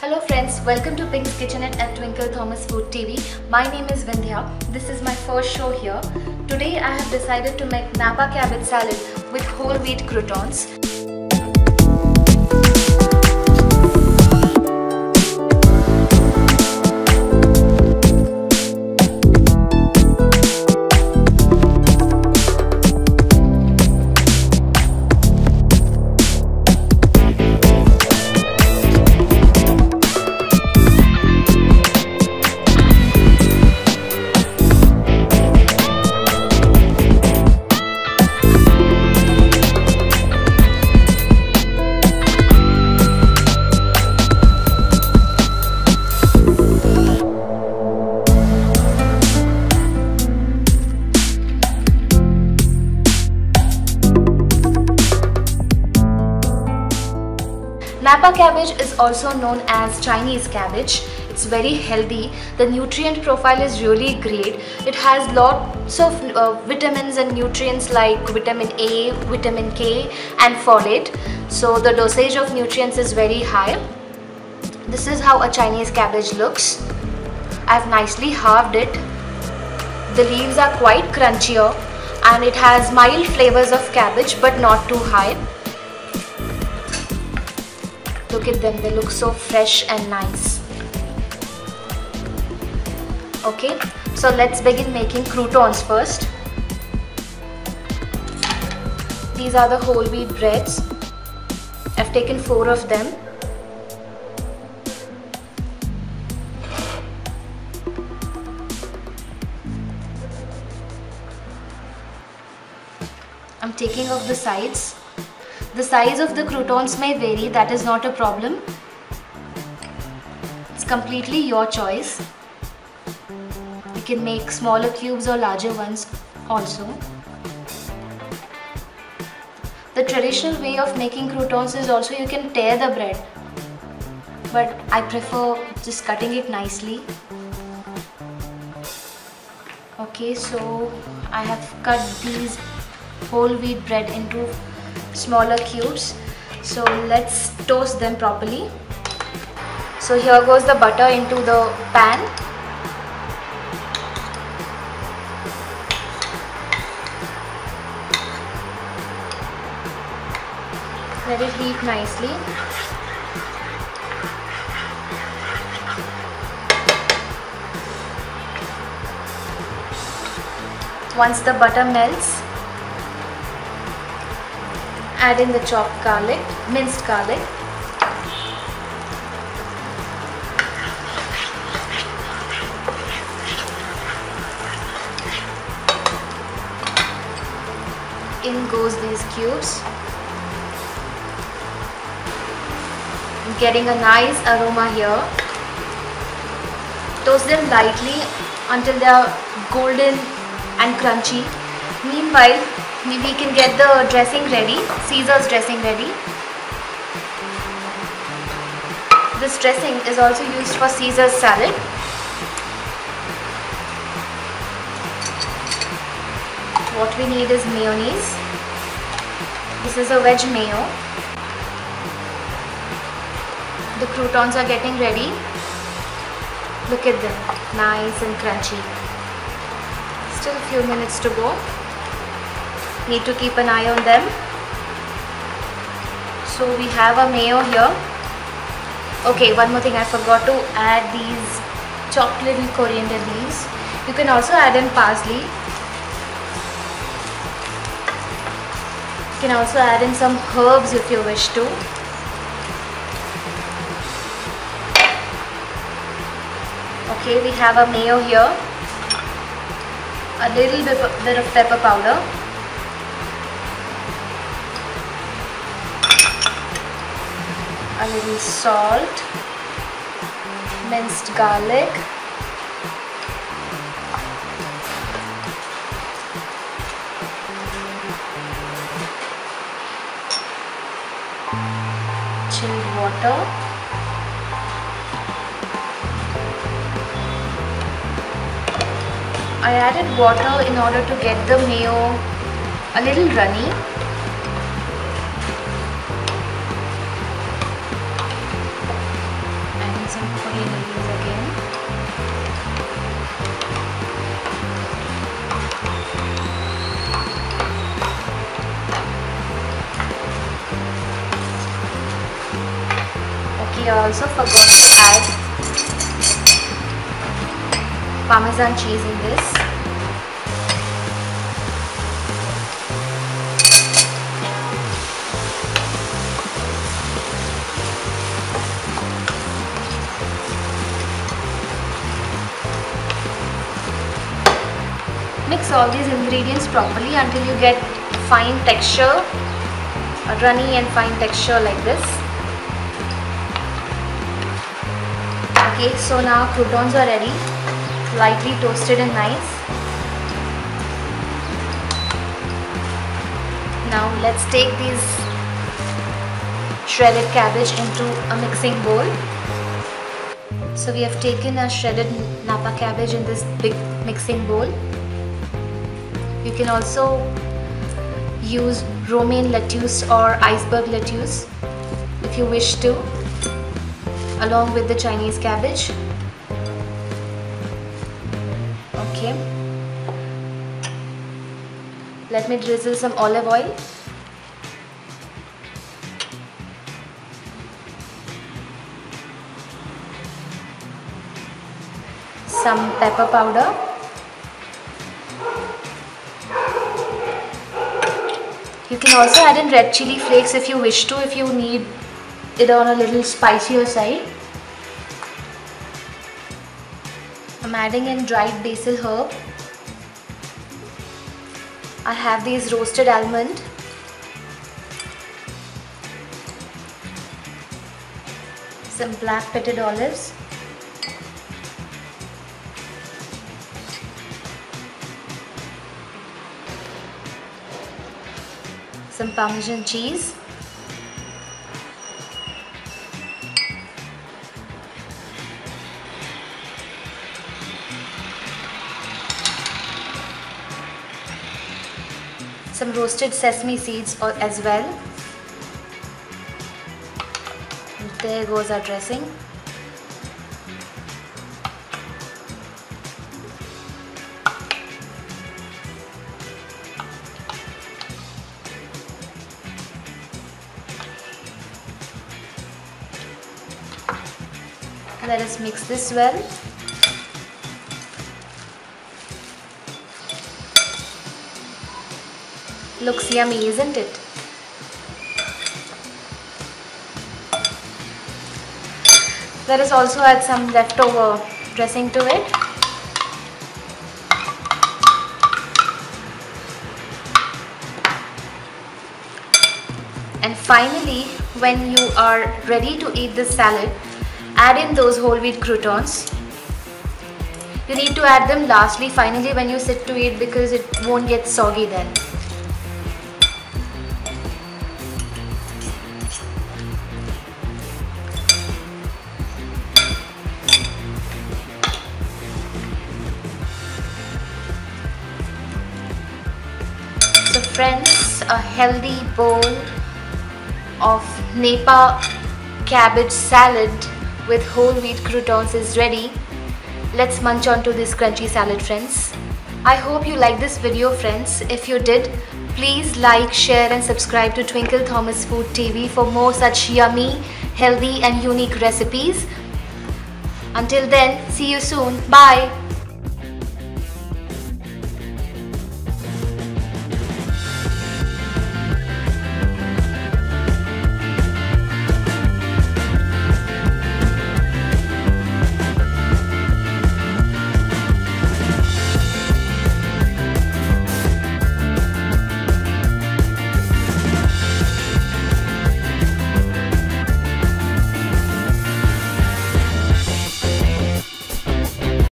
Hello friends, welcome to Pink's Kitchen at Twinkle Thomas Food TV. My name is Vindhya. This is my first show here. Today I have decided to make Napa cabbage salad with whole wheat croutons. Napa cabbage is also known as Chinese cabbage. It's very healthy. The nutrient profile is really great. It has lots of vitamins and nutrients like vitamin A, vitamin K and folate. So the dosage of nutrients is very high. This is how a Chinese cabbage looks. I've nicely halved it. The leaves are quite crunchier and it has mild flavors of cabbage but not too high. Look at them, they look so fresh and nice. Okay, so let's begin making croutons first. These are the whole wheat breads. I've taken 4 of them. I'm taking off the sides. The size of the croutons may vary, that is not a problem. It's completely your choice. You can make smaller cubes or larger ones also. The traditional way of making croutons is also you can tear the bread. But I prefer just cutting it nicely. Okay, so I have cut these whole wheat bread into smaller cubes, so let's toast them properly. So here goes the butter into the pan. Let it heat nicely. Once the butter melts, add in the chopped garlic, minced garlic. In goes these cubes. I'm getting a nice aroma here. Toast them lightly until they are golden and crunchy. Meanwhile, we can get the dressing ready, Caesar's dressing ready. This dressing is also used for Caesar's salad. What we need is mayonnaise. This is a veg mayo. The croutons are getting ready. Look at them, nice and crunchy. Still a few minutes to go. Need to keep an eye on them. So we have a mayo here. Okay, one more thing, I forgot to add these chopped little coriander leaves. You can also add in parsley. You can also add in some herbs if you wish to. Okay, we have a mayo here. A little bit of pepper powder. A little salt, minced garlic, chilled water, I added water in order to get the mayo a little runny. some green in these again. Okay, I also forgot to add Parmesan cheese in this. Mix all these ingredients properly until you get fine texture, a runny and fine texture like this. Okay, so now croutons are ready, lightly toasted and nice. Now let's take these shredded cabbage into a mixing bowl. So we have taken a shredded Napa cabbage in this big mixing bowl. You can also use romaine lettuce or iceberg lettuce if you wish to, along with the Chinese cabbage. Okay. Let me drizzle some olive oil. Some pepper powder. You can also add in red chili flakes if you wish to, if you need it on a little spicier side. I'm adding in dried basil herb. I have these roasted almond. Some black pitted olives. Some Parmesan cheese, some roasted sesame seeds as well. And there goes our dressing. Let us mix this well. Looks yummy, isn't it? Let us also add some leftover dressing to it. And finally, when you are ready to eat this salad, add in those whole wheat croutons. You need to add them lastly, finally, when you sit to eat, because it won't get soggy then. So friends, a healthy bowl of Napa cabbage salad with whole wheat croutons is ready. Let's munch on to this crunchy salad, friends. I hope you liked this video, friends. If you did, please like, share and subscribe to Twinkle Thomas Food TV for more such yummy, healthy and unique recipes. Until then, see you soon. Bye.